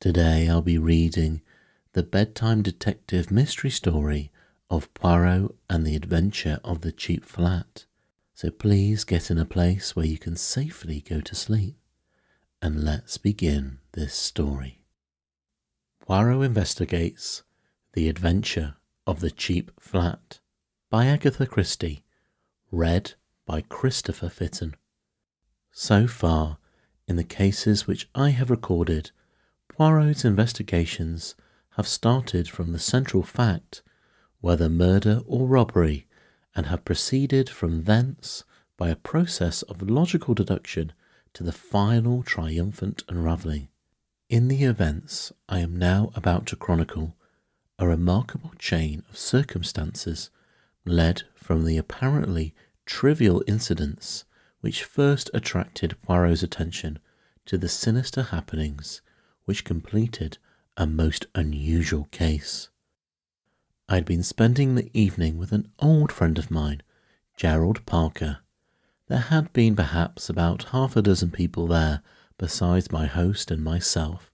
Today I'll be reading the bedtime detective mystery story of Poirot and the Adventure of the Cheap Flat, so please get in a place where you can safely go to sleep, and let's begin this story. Poirot Investigates The Adventure of the Cheap Flat by Agatha Christie, read by Christopher Fitton. So far, in the cases which I have recorded, Poirot's investigations have started from the central fact, whether murder or robbery, and have proceeded from thence by a process of logical deduction to the final triumphant unravelling. In the events I am now about to chronicle, a remarkable chain of circumstances led from the apparently trivial incidents which first attracted Poirot's attention to the sinister happenings which completed a most unusual case. I had been spending the evening with an old friend of mine, Gerald Parker. There had been perhaps about half a dozen people there besides my host and myself,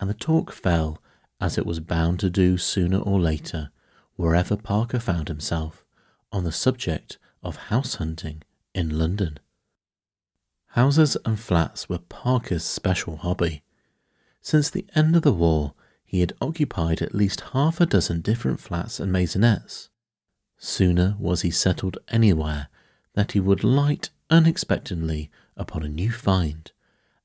and the talk fell, as it was bound to do sooner or later, wherever Parker found himself, on the subject of house hunting in London. Houses and flats were Parker's special hobby. Since the end of the war, he had occupied at least half a dozen different flats and maisonettes. Sooner was he settled anywhere that he would light unexpectedly upon a new find,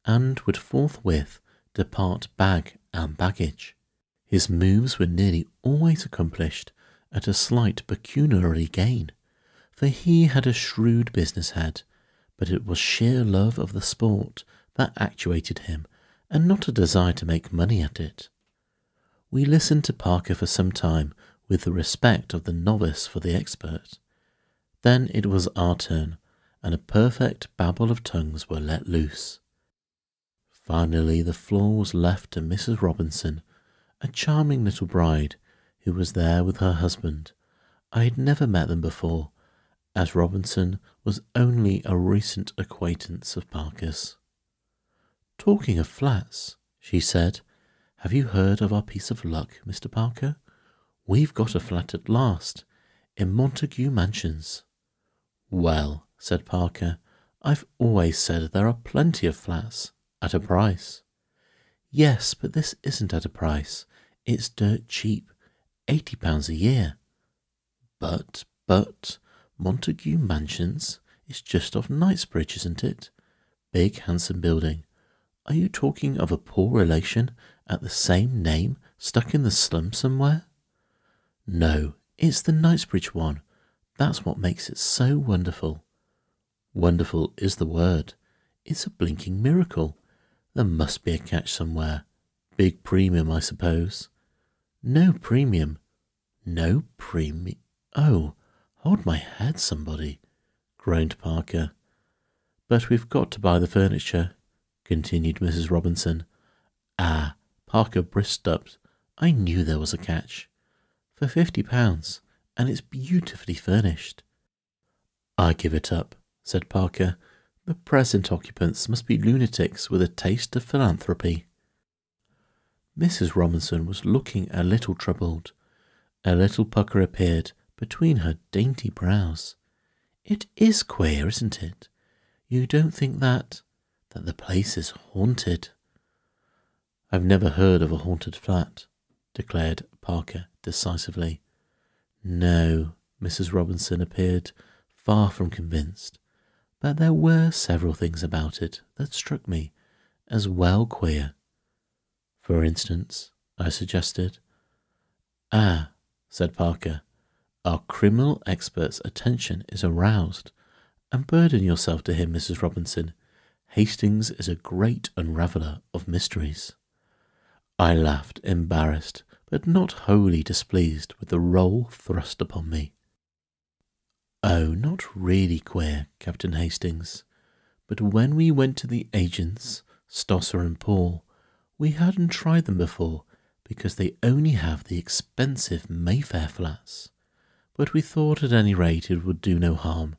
and would forthwith depart bag and baggage. His moves were nearly always accomplished at a slight pecuniary gain, for he had a shrewd business head, but it was sheer love of the sport that actuated him, and not a desire to make money at it. We listened to Parker for some time with the respect of the novice for the expert. Then it was our turn, and a perfect babble of tongues were let loose. Finally the floor was left to Mrs. Robinson, a charming little bride, who was there with her husband. I had never met them before, as Robinson was only a recent acquaintance of Parker's. "Talking of flats," she said, "have you heard of our piece of luck, Mr. Parker? We've got a flat at last, in Montague Mansions." "Well," said Parker, "I've always said there are plenty of flats, at a price." "Yes, but this isn't at a price. It's dirt cheap, £80 a year." But, Montague Mansions is just off Knightsbridge, isn't it? Big, handsome building. Are you talking of a poor relation at the same name stuck in the slum somewhere?" "No, it's the Knightsbridge one. That's what makes it so wonderful." "Wonderful is the word. It's a blinking miracle. There must be a catch somewhere. Big premium, I suppose." "No premium. No premium. Oh, hold my head, somebody," groaned Parker. "But we've got to buy the furniture," continued Mrs. Robinson. "Ah," Parker brisked up, "I knew there was a catch. For £50, and it's beautifully furnished." "I give it up," said Parker. "The present occupants must be lunatics with a taste of philanthropy." Mrs. Robinson was looking a little troubled. A little pucker appeared between her dainty brows. "It is queer, isn't it? You don't think that the place is haunted?" "I've never heard of a haunted flat," declared Parker decisively. "No," Mrs. Robinson appeared far from convinced, "but there were several things about it that struck me as well queer." "For instance," I suggested. "Ah," said Parker, "our criminal expert's attention is aroused, and burden yourself to him, Mrs. Robinson. Hastings is a great unraveller of mysteries." I laughed, embarrassed, but not wholly displeased with the role thrust upon me. "Oh, not really queer, Captain Hastings. But when we went to the agents, Stossel and Paul, we hadn't tried them before, because they only have the expensive Mayfair flats. But we thought at any rate it would do no harm.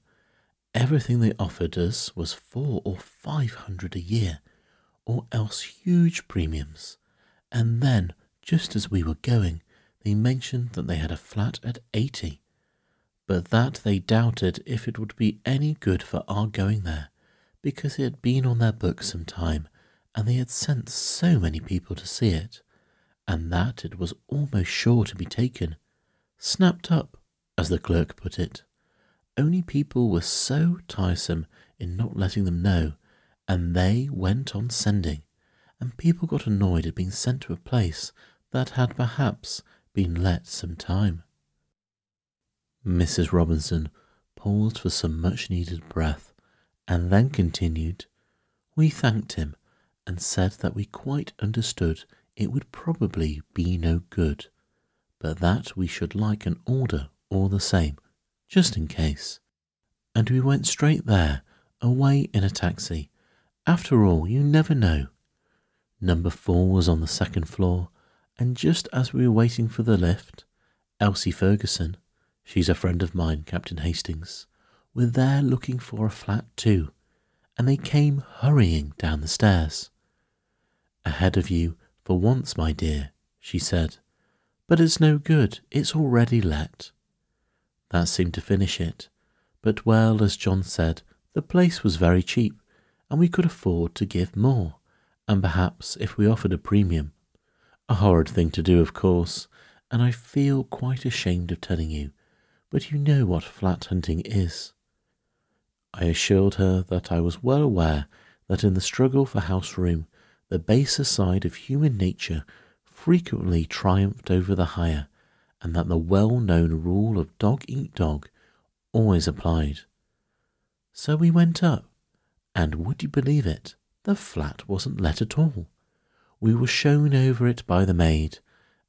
Everything they offered us was 400 or 500 a year, or else huge premiums, And then, just as we were going, they mentioned that they had a flat at 80, but that they doubted if it would be any good for our going there, because it had been on their books some time, and they had sent so many people to see it, and that it was almost sure to be taken, snapped up, as the clerk put it. Only people were so tiresome in not letting them know, and they went on sending, and people got annoyed at being sent to a place that had perhaps been let some time. Mrs. Robinson paused for some much-needed breath, and then continued. We thanked him, and said that we quite understood it would probably be no good, but that we should like an order all the same, just in case. And we went straight there, away in a taxi. After all, you never know. Number 4 was on the second floor, and just as we were waiting for the lift, Elsie Ferguson, she's a friend of mine, Captain Hastings, were there looking for a flat too, and they came hurrying down the stairs. Ahead of you, for once, my dear, she said, but it's no good, it's already let. That seemed to finish it, but well, as John said, the place was very cheap, and we could afford to give more, and perhaps if we offered a premium. A horrid thing to do, of course, and I feel quite ashamed of telling you, but you know what flat hunting is. I assured her that I was well aware that in the struggle for house-room, the baser side of human nature frequently triumphed over the higher, and that the well-known rule of dog-eat-dog always applied. So we went up, and would you believe it, the flat wasn't let at all. We were shown over it by the maid,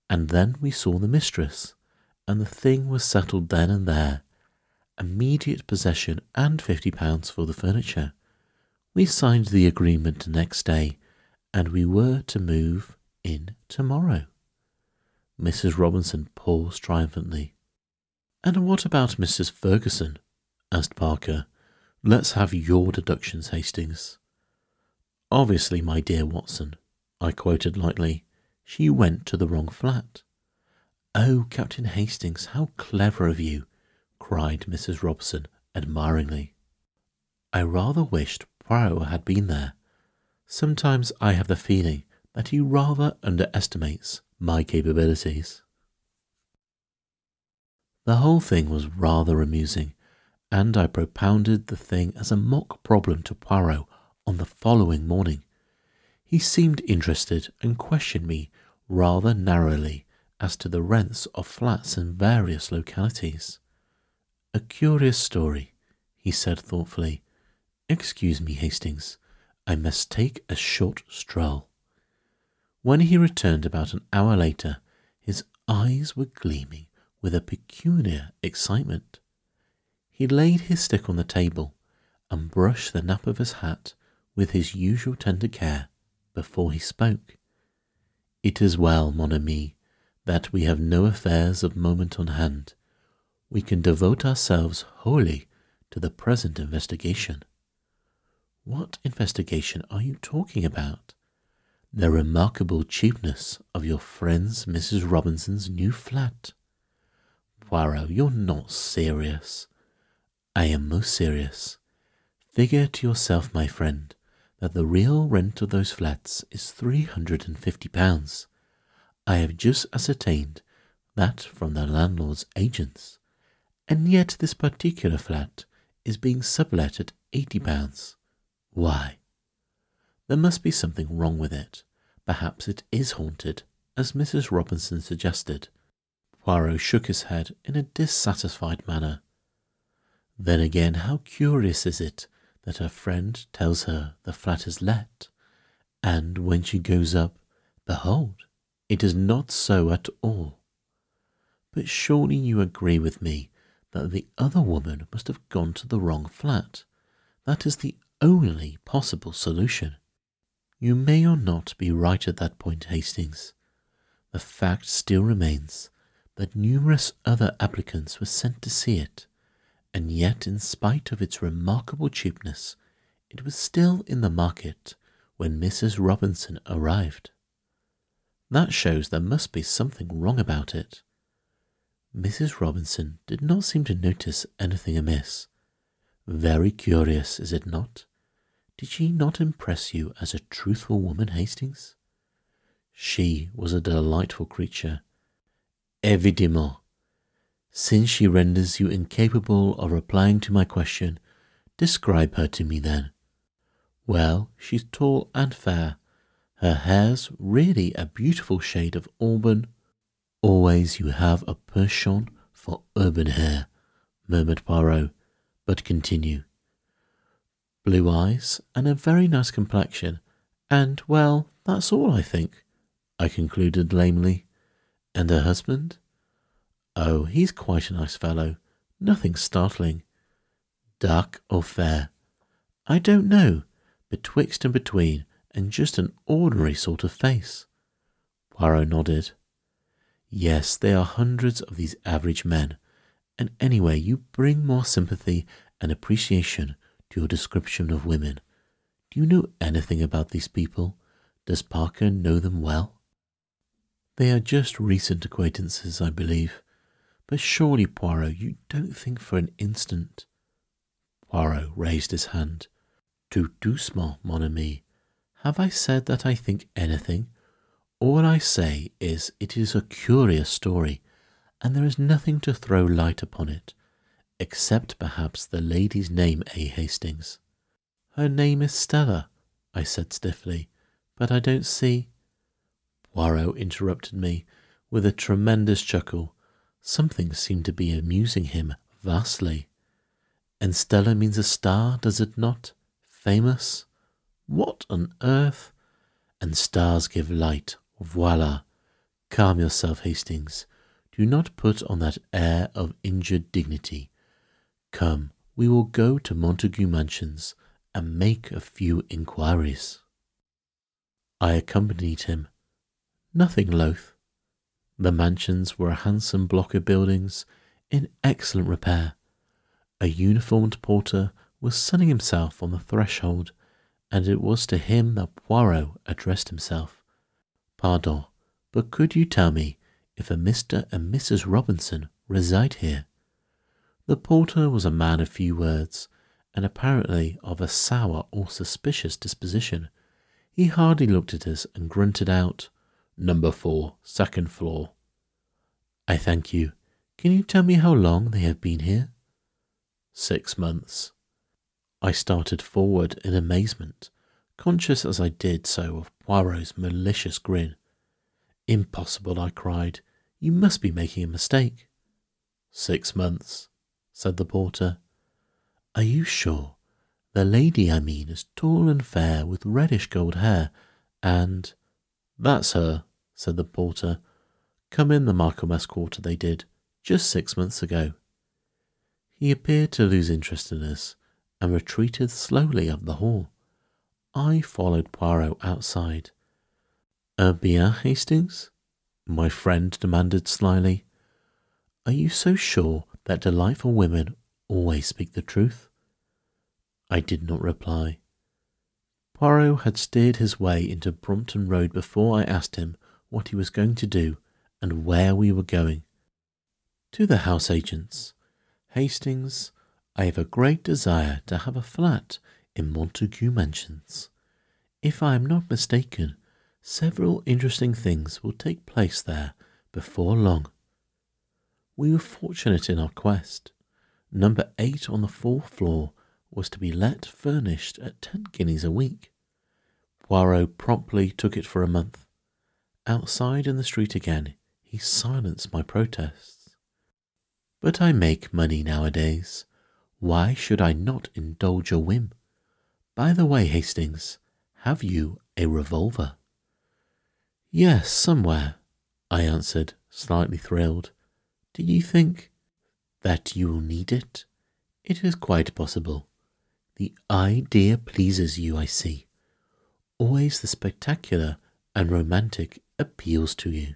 and then we saw the mistress, and the thing was settled then and there. Immediate possession and £50 for the furniture. We signed the agreement next day, and we were to move in tomorrow. Mrs. Robinson paused triumphantly. And what about Mrs. Ferguson? Asked Parker. Let's have your deductions, Hastings. Obviously, my dear Watson, I quoted lightly, she went to the wrong flat. Oh, Captain Hastings, how clever of you, cried Mrs. Robson admiringly. I rather wished Poirot had been there. Sometimes I have the feeling that he rather underestimates my capabilities. The whole thing was rather amusing, and I propounded the thing as a mock problem to Poirot on the following morning. He seemed interested and questioned me rather narrowly as to the rents of flats in various localities. A curious story, he said thoughtfully. Excuse me, Hastings, I must take a short stroll. When he returned about an hour later, his eyes were gleaming with a peculiar excitement. He laid his stick on the table and brushed the nap of his hat with his usual tender care before he spoke. It is well, mon ami, that we have no affairs of moment on hand. We can devote ourselves wholly to the present investigation. What investigation are you talking about? The remarkable cheapness of your friend's Mrs. Robinson's new flat. Poirot, you're not serious. I am most serious. Figure to yourself, my friend, that the real rent of those flats is £350. I have just ascertained that from the landlord's agents, and yet this particular flat is being sublet at £80. Why? There must be something wrong with it. Perhaps it is haunted, as Mrs. Robinson suggested. Poirot shook his head in a dissatisfied manner. Then again, how curious is it that her friend tells her the flat is let, and when she goes up, behold, it is not so at all. But surely you agree with me that the other woman must have gone to the wrong flat. That is the only possible solution. You may or not be right at that point, Hastings. The fact still remains that numerous other applicants were sent to see it, and yet in spite of its remarkable cheapness, it was still in the market when Mrs. Robinson arrived. That shows there must be something wrong about it. Mrs. Robinson did not seem to notice anything amiss. Very curious, is it not? Did she not impress you as a truthful woman, Hastings? She was a delightful creature. Evidemment. Since she renders you incapable of replying to my question, describe her to me then. Well, she's tall and fair. Her hair's really a beautiful shade of auburn. Always you have a penchant for auburn hair, murmured Poirot, but continue. Blue eyes and a very nice complexion, and, well, that's all, I think, I concluded lamely. And her husband? Oh, he's quite a nice fellow. Nothing startling. Dark or fair? I don't know. Betwixt and between, and just an ordinary sort of face. Poirot nodded. Yes, there are hundreds of these average men, and anyway you bring more sympathy and appreciation to your description of women. Do you know anything about these people? Does Parker know them well? They are just recent acquaintances, I believe. But surely, Poirot, you don't think for an instant... Poirot raised his hand. Tout doucement, mon ami. Have I said that I think anything? All I say is it is a curious story, and there is nothing to throw light upon it, except perhaps the lady's name, A. Hastings. Her name is Stella, I said stiffly, but I don't see... Poirot interrupted me with a tremendous chuckle. Something seemed to be amusing him vastly. And Stella means a star, does it not? Famous? What on earth? And stars give light. Voila. Calm yourself, Hastings. Do not put on that air of injured dignity. Come, we will go to Montague Mansions and make a few inquiries. I accompanied him, nothing loath. The mansions were a handsome block of buildings in excellent repair. A uniformed porter was sunning himself on the threshold, and it was to him that Poirot addressed himself. Pardon, but could you tell me if a Mr. and Mrs. Robinson reside here? The porter was a man of few words, and apparently of a sour or suspicious disposition. He hardly looked at us and grunted out, "Number 4, second floor." I thank you. Can you tell me how long they have been here? 6 months. I started forward in amazement, conscious as I did so of Poirot's malicious grin. Impossible, I cried. You must be making a mistake. 6 months, said the porter. Are you sure? The lady, I mean, is tall and fair with reddish gold hair, and... That's her, said the porter. Come in the Marchioness Quarter they did, just 6 months ago. He appeared to lose interest in us, and retreated slowly up the hall. I followed Poirot outside. "Bien, Hastings?" my friend demanded slyly. "Are you so sure that delightful women always speak the truth?" I did not reply. Poirot had steered his way into Brompton Road before I asked him what he was going to do and where we were going. To the house agents. Hastings, I have a great desire to have a flat in Montague Mansions. If I am not mistaken, several interesting things will take place there before long. We were fortunate in our quest. Number 8 on the 4th floor was to be let furnished at 10 guineas a week. Poirot promptly took it for a month. Outside in the street again, he silenced my protests. But I make money nowadays. Why should I not indulge a whim? By the way, Hastings, have you a revolver? Yes, somewhere, I answered, slightly thrilled. Do you think that you will need it? It is quite possible. The idea pleases you, I see. Always the spectacular and romantic appeals to you.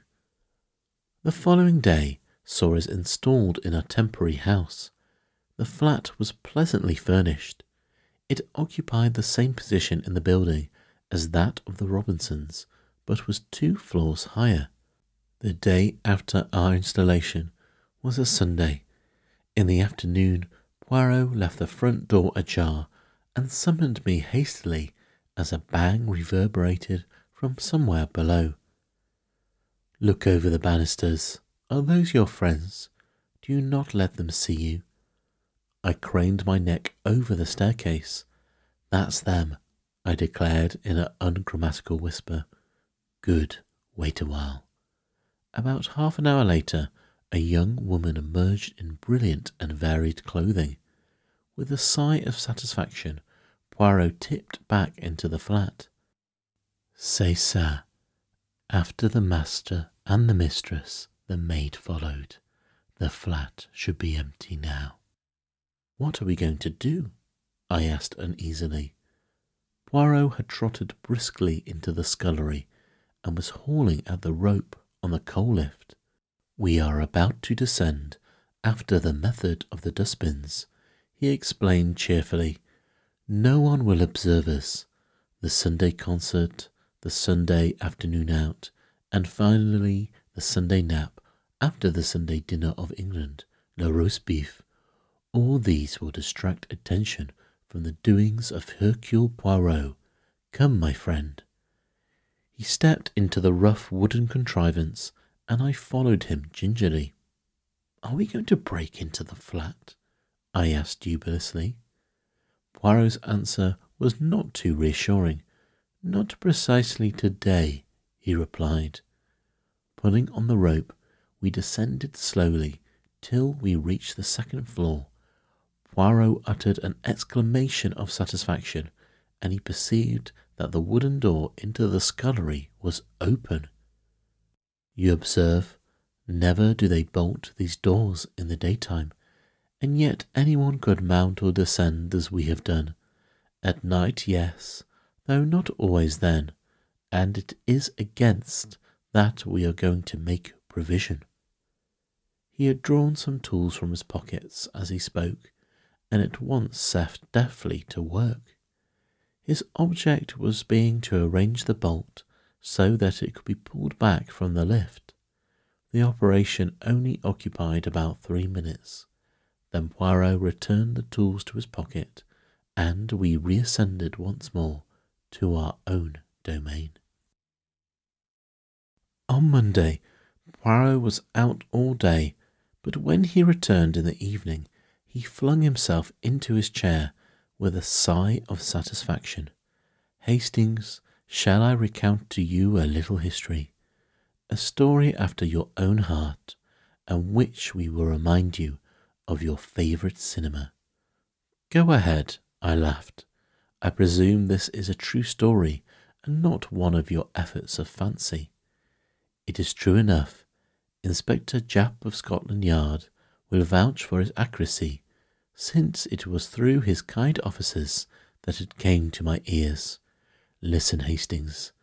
The following day, saw us installed in our temporary house. The flat was pleasantly furnished. It occupied the same position in the building as that of the Robinsons, but was 2 floors higher. The day after our installation was a Sunday. In the afternoon, Poirot left the front door ajar and summoned me hastily as a bang reverberated from somewhere below. "Look over the banisters. Are those your friends? Do not let them see you." I craned my neck over the staircase. "That's them," I declared in an ungrammatical whisper. "Good. Wait a while." About half an hour later, a young woman emerged in brilliant and varied clothing. With a sigh of satisfaction, Poirot tipped back into the flat. "C'est ça." After the master and the mistress, the maid followed. The flat should be empty now. "What are we going to do?" I asked uneasily. Poirot had trotted briskly into the scullery and was hauling at the rope on the coal lift. "We are about to descend, after the method of the dustbins," he explained cheerfully. "No one will observe us. The Sunday concert, the Sunday afternoon out, and finally the Sunday nap after the Sunday dinner of England, le roast beef. All these will distract attention from the doings of Hercule Poirot. Come, my friend." He stepped into the rough wooden contrivance, and I followed him gingerly. "Are we going to break into the flat?" I asked dubiously. Poirot's answer was not too reassuring. "Not precisely today," he replied. Pulling on the rope, we descended slowly till we reached the 2nd floor. Poirot uttered an exclamation of satisfaction, and he perceived that the wooden door into the scullery was open. "You observe, never do they bolt these doors in the daytime, and yet anyone could mount or descend as we have done. At night, yes, though not always then, and it is against that we are going to make provision." He had drawn some tools from his pockets as he spoke, and at once set deftly to work. His object was being to arrange the bolt so that it could be pulled back from the lift. The operation only occupied about 3 minutes. Then Poirot returned the tools to his pocket, and we reascended once more to our own domain. On Monday, Poirot was out all day, but when he returned in the evening, he flung himself into his chair with a sigh of satisfaction. "Hastings, shall I recount to you a little history, a story after your own heart, and which we will remind you of your favourite cinema?" "Go ahead," I laughed. "I presume this is a true story and not one of your efforts of fancy." "It is true enough. Inspector Japp of Scotland Yard will vouch for its accuracy, since it was through his kind officers that it came to my ears. Listen, Hastings.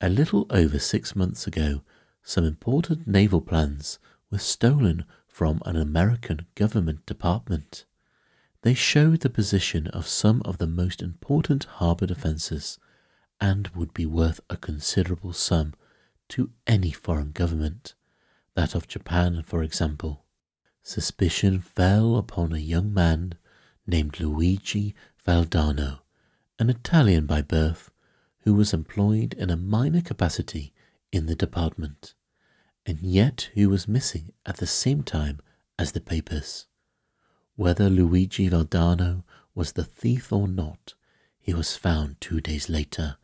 A little over 6 months ago, some important naval plans were stolen from an American government department. They showed the position of some of the most important harbour defences, and would be worth a considerable sum to any foreign government, that of Japan, for example. Suspicion fell upon a young man named Luigi Valdarno, an Italian by birth, who was employed in a minor capacity in the department, and yet who was missing at the same time as the papers. Whether Luigi Valdarno was the thief or not, he was found 2 days later,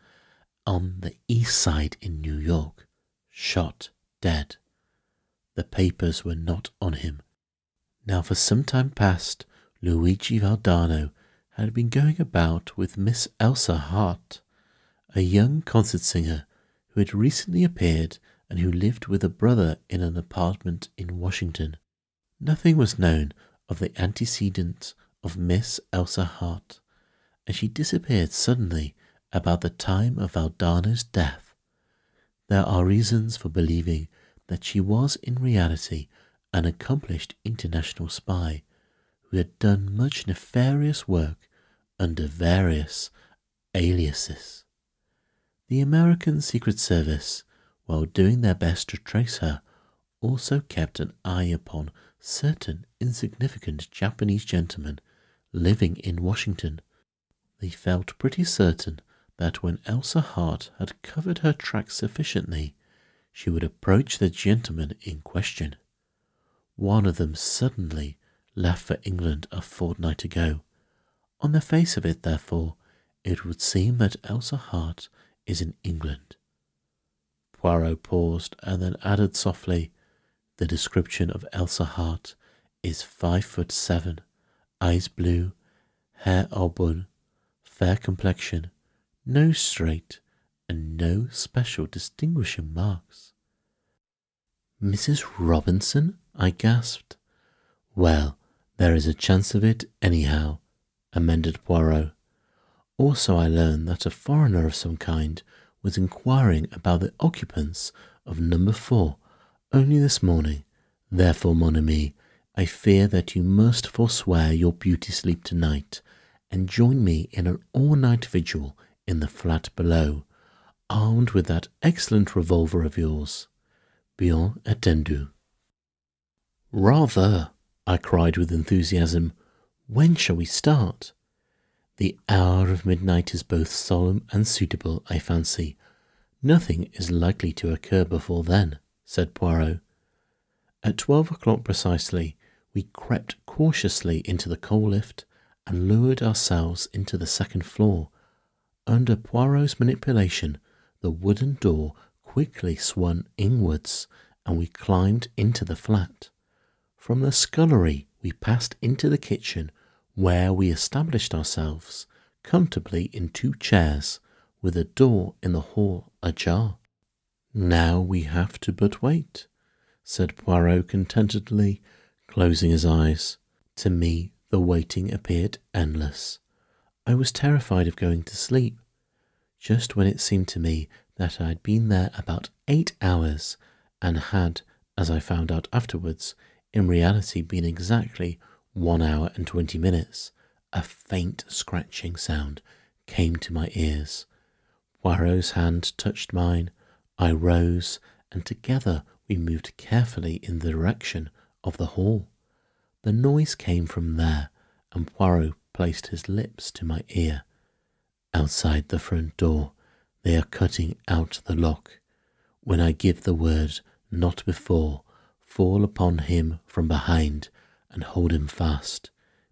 on the East Side in New York, shot dead. The papers were not on him. Now for some time past, Luigi Valdarno had been going about with Miss Elsa Hart, a young concert singer who had recently appeared and who lived with a brother in an apartment in Washington. Nothing was known of the antecedents of Miss Elsa Hart, and she disappeared suddenly about the time of Valdarno's death. There are reasons for believing that she was in reality an accomplished international spy who had done much nefarious work under various aliases. The American Secret Service while doing their best to trace her, also kept an eye upon certain insignificant Japanese gentlemen living in Washington. They felt pretty certain that when Elsa Hart had covered her tracks sufficiently, she would approach the gentleman in question. One of them suddenly left for England a fortnight ago. On the face of it, therefore, it would seem that Elsa Hart is in England. Poirot paused and then added softly, "The description of Elsa Hart is 5'7", eyes blue, hair auburn, fair complexion, nose straight, and no special distinguishing marks." "Mrs. Robinson?" I gasped. "Well, there is a chance of it anyhow," amended Poirot. "Also I learned that a foreigner of some kind was inquiring about the occupants of number 4 only this morning. Therefore, mon ami, I fear that you must forswear your beauty sleep tonight and join me in an all-night vigil in the flat below, armed with that excellent revolver of yours. Bien attendu." "Rather," I cried with enthusiasm. "When shall we start?" "The hour of midnight is both solemn and suitable, I fancy. Nothing is likely to occur before then," said Poirot. At 12 o'clock precisely, we crept cautiously into the coal lift and lured ourselves into the second floor. Under Poirot's manipulation, the wooden door quickly swung inwards, and we climbed into the flat. From the scullery we passed into the kitchen, where we established ourselves comfortably in 2 chairs, with a door in the hall ajar. "Now we have to but wait," said Poirot contentedly, closing his eyes. To me the waiting appeared endless. I was terrified of going to sleep. Just when it seemed to me that I had been there about 8 hours, and had, as I found out afterwards, in reality been exactly 1 hour and 20 minutes, a faint scratching sound came to my ears. Poirot's hand touched mine. I rose, and together we moved carefully in the direction of the hall. The noise came from there, and Poirot placed his lips to my ear. "Outside the front door, they are cutting out the lock. When I give the word, not before, fall upon him from behind and hold him fast.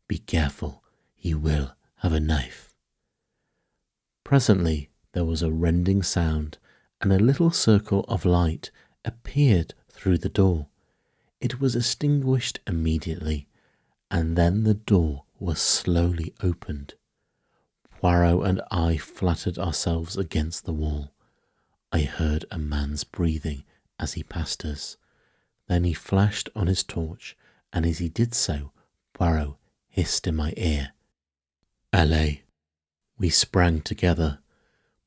Be careful, he will have a knife." Presently there was a rending sound, and a little circle of light appeared through the door. It was extinguished immediately, and then the door was slowly opened. Poirot and I flattened ourselves against the wall. I heard a man's breathing as he passed us. Then he flashed on his torch, and as he did so, Poirot hissed in my ear, "Allez!" We sprang together.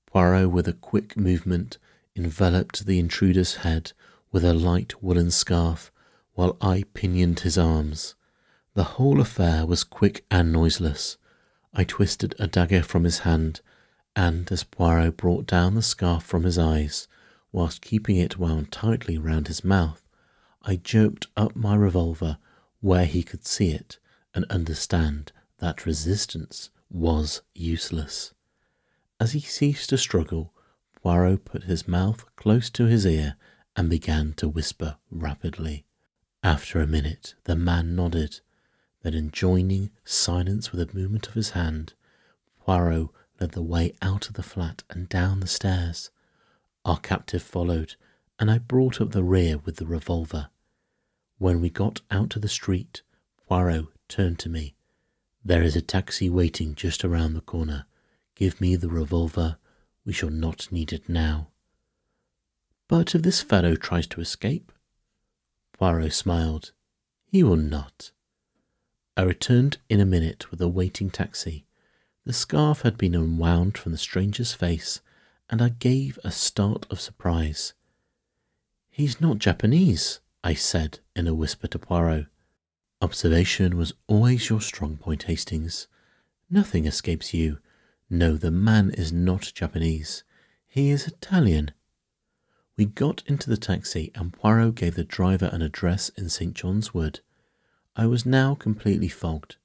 Poirot, with a quick movement, enveloped the intruder's head with a light woolen scarf, while I pinioned his arms. The whole affair was quick and noiseless. I twisted a dagger from his hand, and as Poirot brought down the scarf from his eyes, whilst keeping it wound tightly round his mouth, I jerked up my revolver where he could see it and understand that resistance was useless. As he ceased to struggle, Poirot put his mouth close to his ear and began to whisper rapidly. After a minute the man nodded. Then, enjoining silence with a movement of his hand, Poirot led the way out of the flat and down the stairs. Our captive followed, and I brought up the rear with the revolver. When we got out to the street, Poirot turned to me. "There is a taxi waiting just around the corner. Give me the revolver. We shall not need it now." "But if this fellow tries to escape?" Poirot smiled. "He will not." I returned in a minute with a waiting taxi. The scarf had been unwound from the stranger's face, and I gave a start of surprise. "He's not Japanese," I said in a whisper to Poirot. "Observation was always your strong point, Hastings. Nothing escapes you. No, the man is not Japanese. He is Italian." We got into the taxi and Poirot gave the driver an address in St. John's Wood. I was now completely fogged.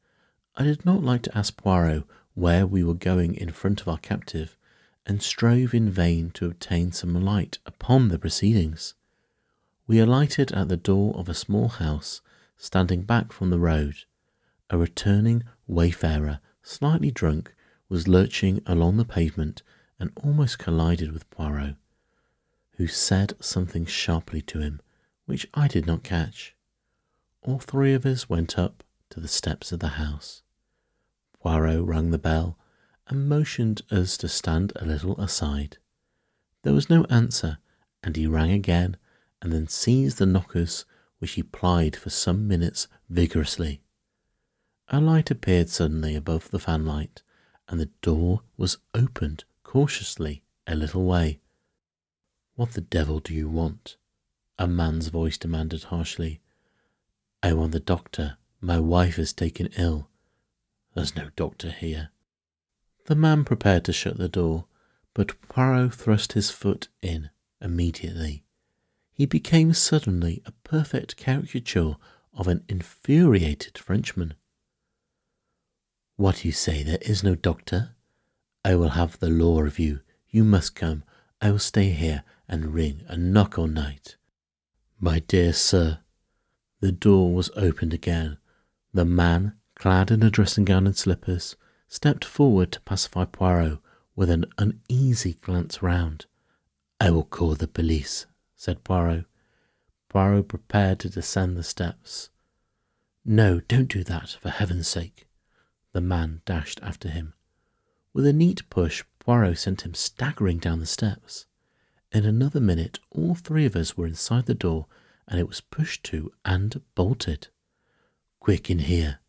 I did not like to ask Poirot where we were going in front of our captive, and strove in vain to obtain some light upon the proceedings. We alighted at the door of a small house standing back from the road. A returning wayfarer, slightly drunk, was lurching along the pavement and almost collided with Poirot, who said something sharply to him, which I did not catch. All three of us went up to the steps of the house. Poirot rang the bell and motioned us to stand a little aside. There was no answer, and he rang again, and then seized the knockers, which he plied for some minutes vigorously. A light appeared suddenly above the fanlight, and the door was opened cautiously a little way. "What the devil do you want?" a man's voice demanded harshly. "I want the doctor. My wife is taken ill." "There's no doctor here." The man prepared to shut the door, but Poirot thrust his foot in immediately. He became suddenly a perfect caricature of an infuriated Frenchman. "What, you say there is no doctor? I will have the law of you. You must come. I will stay here and ring and knock all night." "My dear sir—" The door was opened again. The man, clad in a dressing gown and slippers, stepped forward to pacify Poirot with an uneasy glance round. "I will call the police," said Poirot. Poirot prepared to descend the steps. "No, don't do that, for heaven's sake." The man dashed after him. With a neat push, Poirot sent him staggering down the steps. In another minute all three of us were inside the door, and it was pushed to and bolted. "Quick, in here."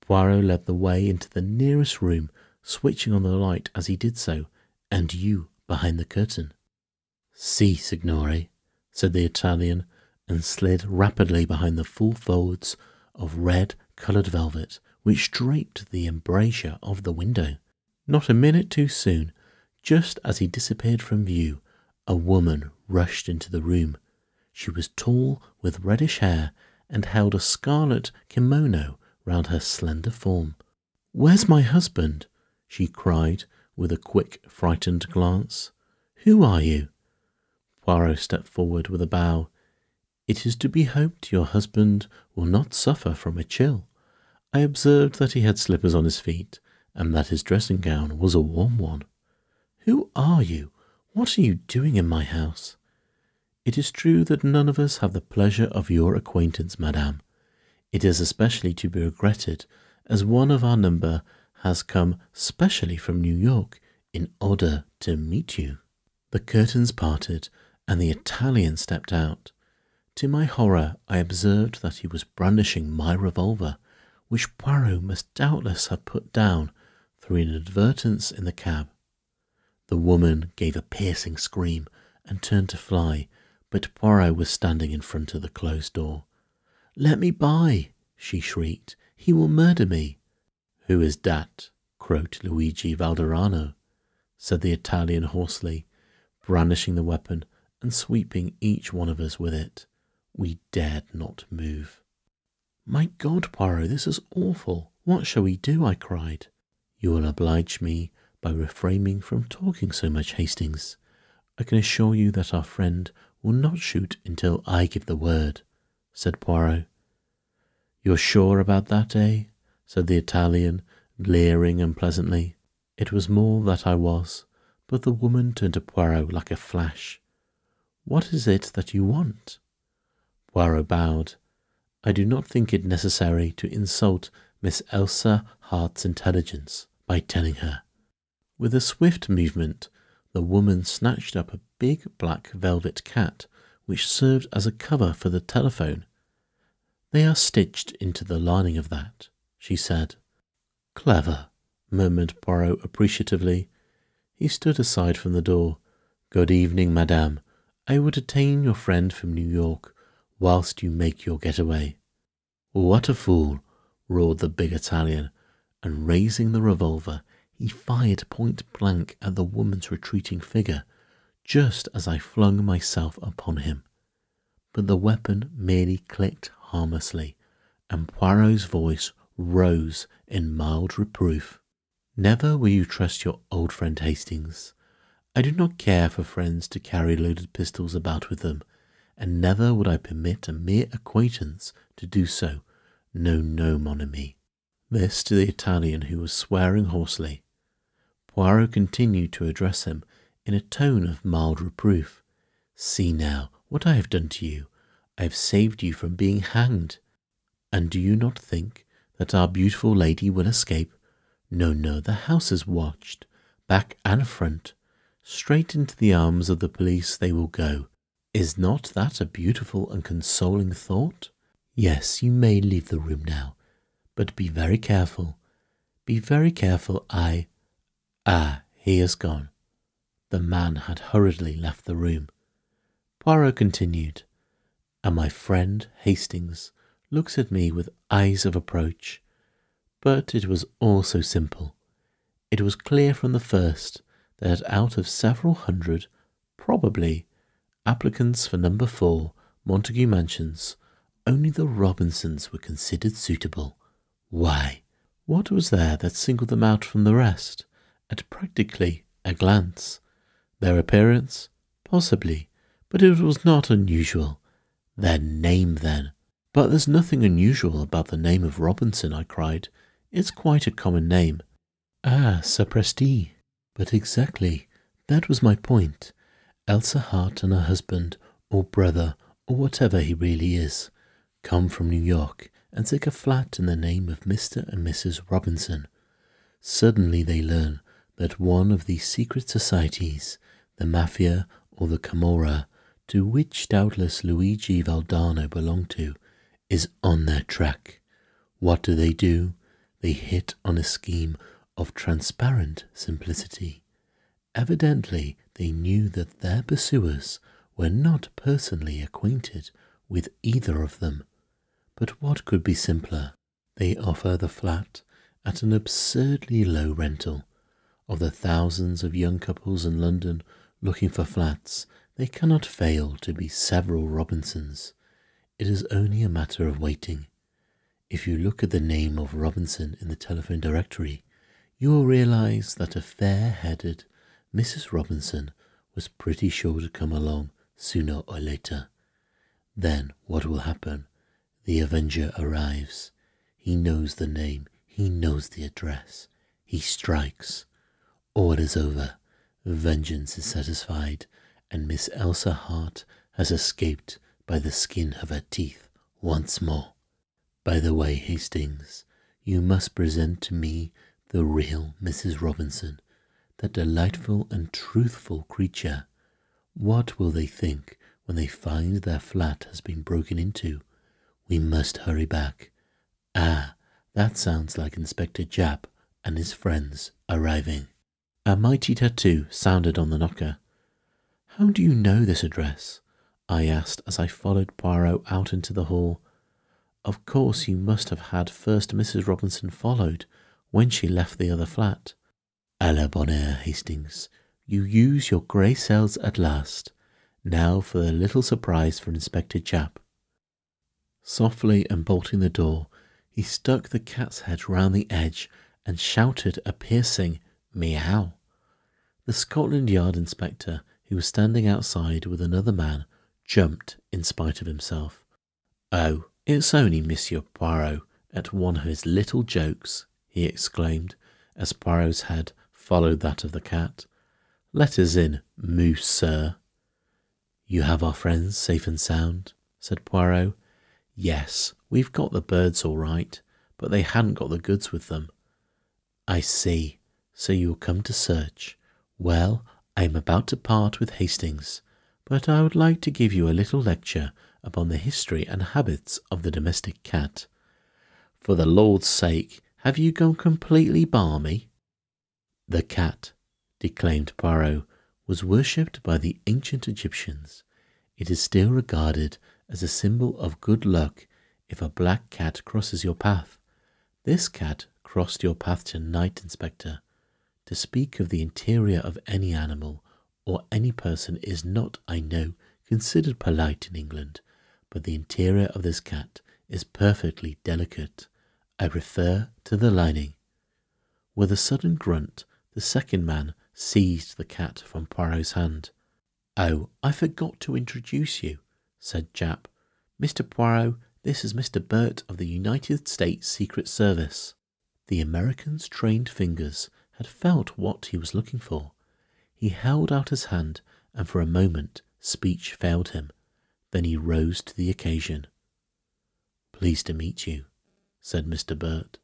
Poirot led the way into the nearest room, switching on the light as he did so, and you behind the curtain. "Si, signore," said the Italian, and slid rapidly behind the full folds of red-coloured velvet which draped the embrasure of the window. Not a minute too soon, just as he disappeared from view, a woman rushed into the room. She was tall, with reddish hair, and held a scarlet kimono round her slender form. "Where's my husband?" she cried, with a quick, frightened glance. "Who are you?" Poirot stepped forward with a bow. "It is to be hoped your husband will not suffer from a chill. I observed that he had slippers on his feet, and that his dressing gown was a warm one." "Who are you? What are you doing in my house?" "It is true that none of us have the pleasure of your acquaintance, madame. It is especially to be regretted, as one of our number has come specially from New York in order to meet you." The curtains parted, and the Italian stepped out. To my horror, I observed that he was brandishing my revolver, which Poirot must doubtless have put down through inadvertence in the cab. The woman gave a piercing scream and turned to fly, but Poirot was standing in front of the closed door. "Let me by!" she shrieked. "He will murder me!" "Who is dat?" croaked Luigi Valdarno, said the Italian hoarsely, brandishing the weapon and sweeping each one of us with it. We dared not move. "My God, Poirot, this is awful. What shall we do?" I cried. "You will oblige me by refraining from talking so much, Hastings. I can assure you that our friend will not shoot until I give the word," said Poirot. "You're sure about that, eh?" said the Italian, leering unpleasantly. It was more that I was, but the woman turned to Poirot like a flash. "What is it that you want?" Poirot bowed. "I do not think it necessary to insult Miss Elsa Hart's intelligence by telling her." With a swift movement, the woman snatched up a big black velvet cat, which served as a cover for the telephone. "They are stitched into the lining of that," she said. "Clever," murmured Poirot appreciatively. He stood aside from the door. "Good evening, madame. I will detain your friend from New York whilst you make your getaway." "What a fool!" roared the big Italian, and raising the revolver, he fired point blank at the woman's retreating figure, just as I flung myself upon him, but the weapon merely clicked harmlessly, and Poirot's voice rose in mild reproof. "Never will you trust your old friend Hastings. I do not care for friends to carry loaded pistols about with them, and never would I permit a mere acquaintance to do so. No, no, mon ami." This to the Italian, who was swearing hoarsely. Poirot continued to address him in a tone of mild reproof. "See now what I have done to you. I have saved you from being hanged. And do you not think that our beautiful lady will escape? No, no, the house is watched, back and front. Straight into the arms of the police they will go. Is not that a beautiful and consoling thought? Yes, you may leave the room now, but be very careful. Be very careful, Ah, he is gone." The man had hurriedly left the room. Poirot continued, "And my friend Hastings looks at me with eyes of approach. But it was all so simple. It was clear from the first that out of several hundred, probably, applicants for number 4, Montague Mansions, only the Robinsons were considered suitable. Why, what was there that singled them out from the rest, at practically a glance? Their appearance? Possibly, but it was not unusual. Their name, then. But there's nothing unusual about the name of Robinson," I cried. "It's quite a common name." "Ah, sapristi! But exactly, that was my point. Elsa Hart and her husband, or brother, or whatever he really is, come from New York and take a flat in the name of Mr. and Mrs. Robinson. Suddenly they learn that one of these secret societies, the Mafia or the Camorra, to which doubtless Luigi Valdarno belonged to, is on their track. What do? They hit on a scheme of transparent simplicity. Evidently they knew that their pursuers were not personally acquainted with either of them. But what could be simpler? They offer the flat at an absurdly low rental. Of the thousands of young couples in London looking for flats, they cannot fail to be several Robinsons. It is only a matter of waiting. If you look at the name of Robinson in the telephone directory, you will realize that a fair-headed Mrs. Robinson was pretty sure to come along sooner or later. Then what will happen? The Avenger arrives. He knows the name. He knows the address. He strikes. All is over. Vengeance is satisfied, and Miss Elsa Hart has escaped by the skin of her teeth once more. By the way, Hastings, you must present to me the real Mrs. Robinson, that delightful and truthful creature. What will they think when they find their flat has been broken into? We must hurry back. Ah, that sounds like Inspector Japp and his friends arriving." A mighty tattoo sounded on the knocker. "How do you know this address?" I asked as I followed Poirot out into the hall. "Of course you must have had first Mrs. Robinson followed when she left the other flat." "A la bonne heure, Hastings. You use your grey cells at last. Now for the little surprise for Inspector Japp." Softly unbolting the door, he stuck the cat's head round the edge and shouted a piercing meow. The Scotland Yard inspector, who was standing outside with another man, jumped in spite of himself. "Oh, it's only Monsieur Poirot at one of his little jokes," he exclaimed, as Poirot's head followed that of the cat. "Let us in, Moose, sir." "You have our friends safe and sound?" said Poirot. "Yes, we've got the birds all right, but they hadn't got the goods with them." "I see. So you'll come to search. Well, I am about to part with Hastings, but I would like to give you a little lecture upon the history and habits of the domestic cat. For the Lord's sake, have you gone completely balmy?" "The cat," declaimed Poirot, "was worshipped by the ancient Egyptians. It is still regarded as a symbol of good luck if a black cat crosses your path. This cat crossed your path tonight, Inspector. To speak of the interior of any animal or any person is not, I know, considered polite in England, but the interior of this cat is perfectly delicate. I refer to the lining. With a sudden grunt, the second man seized the cat from Poirot's hand. "Oh, I forgot to introduce you," said Japp. "Mr. Poirot, this is Mr. Burt of the United States Secret Service." The American's trained fingers had felt what he was looking for. He held out his hand, and for a moment speech failed him. Then he rose to the occasion. "Pleased to meet you," said Mr. Burt.